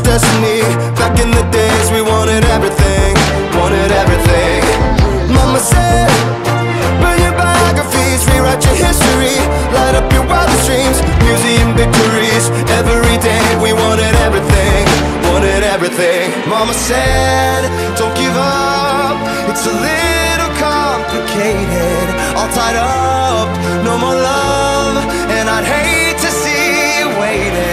Destiny. Back in the days we wanted everything, wanted everything. Mama said, burn your biographies, rewrite your history, light up your wildest dreams, museum victories. Every day we wanted everything, wanted everything. Mama said, don't give up, it's a little complicated. All tied up, no more love, and I'd hate to see you waiting.